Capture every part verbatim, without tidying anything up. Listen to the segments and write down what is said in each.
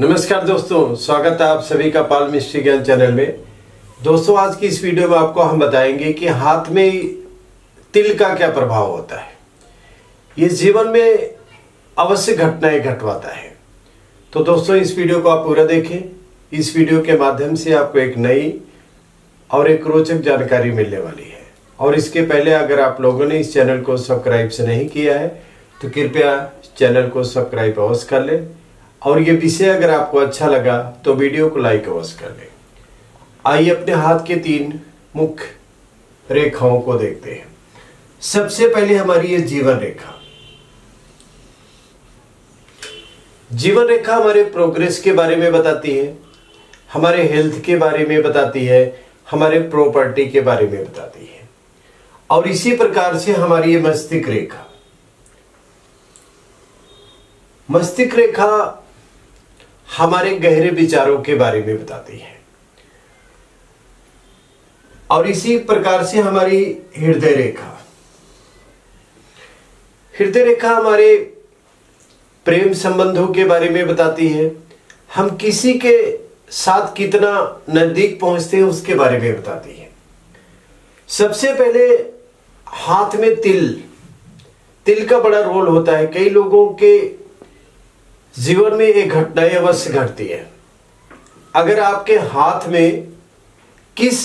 नमस्कार दोस्तों, स्वागत है आप सभी का पालमिस्ट्री ज्ञान चैनल में। दोस्तों, आज की इस वीडियो में आपको हम बताएंगे कि हाथ में तिल का क्या प्रभाव होता है। ये जीवन में अवश्य घटनाएं घटवाता है। तो दोस्तों, इस वीडियो को आप पूरा देखें। इस वीडियो के माध्यम से आपको एक नई और एक रोचक जानकारी मिलने वाली है। और इसके पहले अगर आप लोगों ने इस चैनल को सब्सक्राइब से नहीं किया है तो कृपया चैनल को सब्सक्राइब अवश्य कर लें। और ये विषय अगर आपको अच्छा लगा तो वीडियो को लाइक अवश्य कर लें। आइए अपने हाथ के तीन मुख्य रेखाओं को देखते हैं। सबसे पहले हमारी ये जीवन रेखा। जीवन रेखा हमारे प्रोग्रेस के बारे में बताती है, हमारे हेल्थ के बारे में बताती है, हमारे प्रॉपर्टी के बारे में बताती है। और इसी प्रकार से हमारी ये मस्तिष्क रेखा। मस्तिष्क रेखा हमारे गहरे विचारों के बारे में बताती है। और इसी प्रकार से हमारी हृदय रेखा। हृदय रेखा हमारे प्रेम संबंधों के बारे में बताती है, हम किसी के साथ कितना नजदीक पहुंचते हैं उसके बारे में बताती है। सबसे पहले हाथ में तिल तिल का बड़ा रोल होता है। कई लोगों के जीवन में एक घटनाएं अवश्य घटती है। अगर आपके हाथ में किस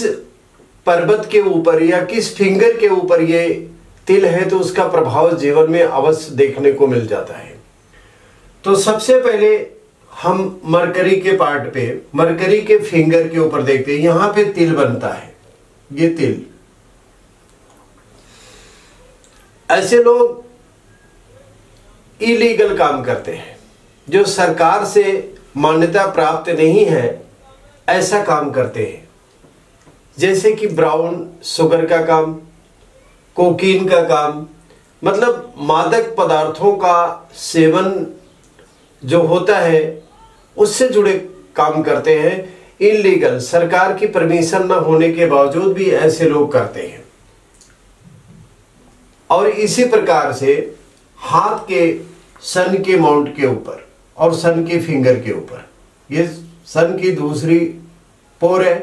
पर्वत के ऊपर या किस फिंगर के ऊपर ये तिल है तो उसका प्रभाव जीवन में अवश्य देखने को मिल जाता है। तो सबसे पहले हम मरकरी के पार्ट पे, मरकरी के फिंगर के ऊपर देखते हैं। यहां पे तिल बनता है। ये तिल ऐसे लोग इलीगल काम करते हैं, जो सरकार से मान्यता प्राप्त नहीं है ऐसा काम करते हैं, जैसे कि ब्राउन शुगर का काम, कोकीन का काम, मतलब मादक पदार्थों का सेवन जो होता है उससे जुड़े काम करते हैं। इलीगल, सरकार की परमिशन ना होने के बावजूद भी ऐसे लोग करते हैं। और इसी प्रकार से हाथ के सन के माउंट के ऊपर और सन के फिंगर के ऊपर, ये सन की दूसरी पोर है,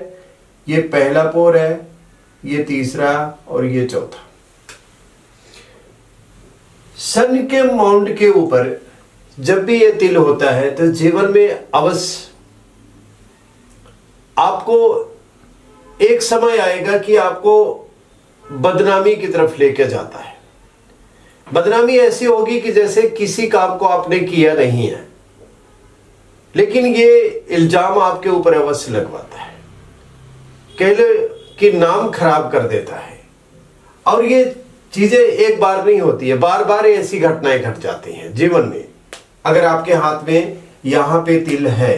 ये पहला पोर है, ये तीसरा और ये चौथा। सन के माउंट के ऊपर जब भी ये तिल होता है तो जीवन में अवश्य आपको एक समय आएगा कि आपको बदनामी की तरफ लेके जाता है। बदनामी ऐसी होगी कि जैसे किसी काम को आपने किया नहीं है, लेकिन ये इल्जाम आपके ऊपर अवश्य लगवाता है, कह लो कि नाम खराब कर देता है। और ये चीजें एक बार नहीं होती है, बार बार ऐसी घटनाएं घट जाती हैं जीवन में। अगर आपके हाथ में यहां पे तिल है,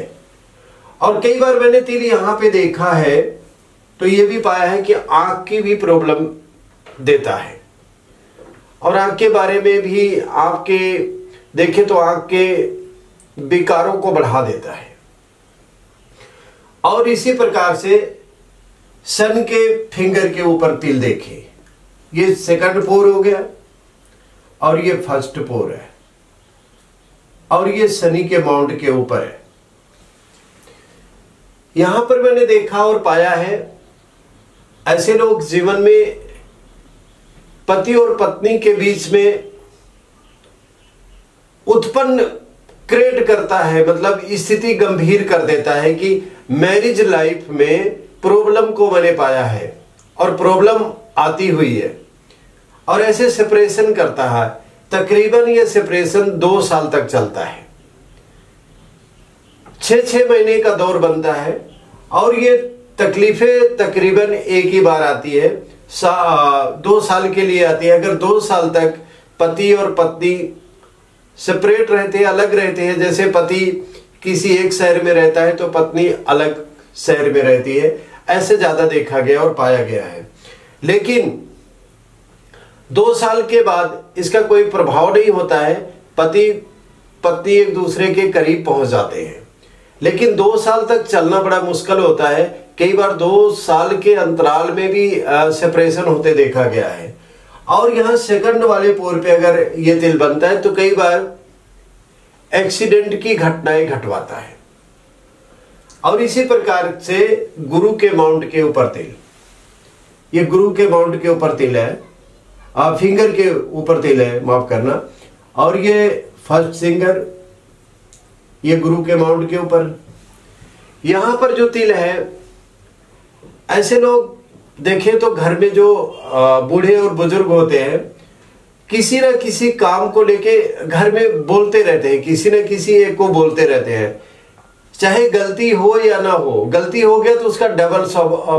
और कई बार मैंने तिल यहां पे देखा है तो ये भी पाया है कि आंख की भी प्रॉब्लम देता है। और आंख के बारे में भी आपके देखें तो आंख के विकारों को बढ़ा देता है। और इसी प्रकार से सन के फिंगर के ऊपर तिल देखे, ये सेकंड पोर हो गया और ये फर्स्ट पोर है और ये शनि के माउंट के ऊपर है। यहां पर मैंने देखा और पाया है ऐसे लोग जीवन में पति और पत्नी के बीच में उत्पन्न क्रिएट करता है, मतलब स्थिति गंभीर कर देता है कि मैरिज लाइफ में प्रॉब्लम को मैंने पाया है और प्रॉब्लम आती हुई है। और ऐसे सेपरेशन करता है, तकरीबन ये सेपरेशन दो साल तक चलता है, छः छः महीने का दौर बनता है। और ये तकलीफें तकरीबन एक ही बार आती है, सा, दो साल के लिए आती है। अगर दो साल तक पति और पत्नी सेपरेट रहते हैं, अलग रहते हैं, जैसे पति किसी एक शहर में रहता है तो पत्नी अलग शहर में रहती है, ऐसे ज़्यादा देखा गया और पाया गया है। लेकिन दो साल के बाद इसका कोई प्रभाव नहीं होता है, पति पत्नी एक दूसरे के करीब पहुंच जाते हैं, लेकिन दो साल तक चलना बड़ा मुश्किल होता है। कई बार दो साल के अंतराल में भी सेपरेशन होते देखा गया है। और यहाँ सेकंड वाले पोर पे अगर ये तिल बनता है तो कई बार एक्सीडेंट की घटनाएं घटवाता है। और इसी प्रकार से गुरु के माउंट के ऊपर तिल, ये गुरु के माउंट के ऊपर तिल है, और फिंगर के ऊपर तिल है, माफ करना। और ये फर्स्ट फिंगर ये गुरु के माउंट के ऊपर, यहां पर जो तिल है, ऐसे लोग देखें तो घर में जो बूढ़े और बुजुर्ग होते हैं, किसी ना किसी काम को लेके घर में बोलते रहते हैं, किसी ना किसी एक को बोलते रहते हैं, चाहे गलती हो या ना हो। गलती हो गया तो उसका डबल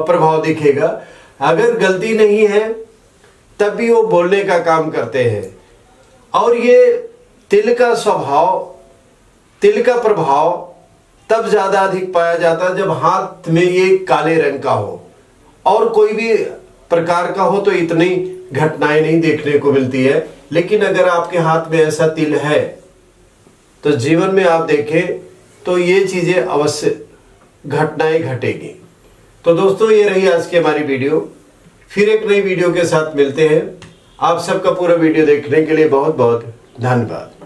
प्रभाव दिखेगा, अगर गलती नहीं है तब भी वो बोलने का काम करते हैं। और ये तिल का स्वभाव, तिल का प्रभाव तब ज्यादा अधिक पाया जाता है जब हाथ में ये काले रंग का हो, और कोई भी प्रकार का हो तो इतनी घटनाएं नहीं देखने को मिलती है। लेकिन अगर आपके हाथ में ऐसा तिल है तो जीवन में आप देखें तो ये चीजें अवश्य घटनाएं घटेगी। तो दोस्तों ये रही आज की हमारी वीडियो, फिर एक नई वीडियो के साथ मिलते हैं। आप सबका पूरा वीडियो देखने के लिए बहुत बहुत धन्यवाद।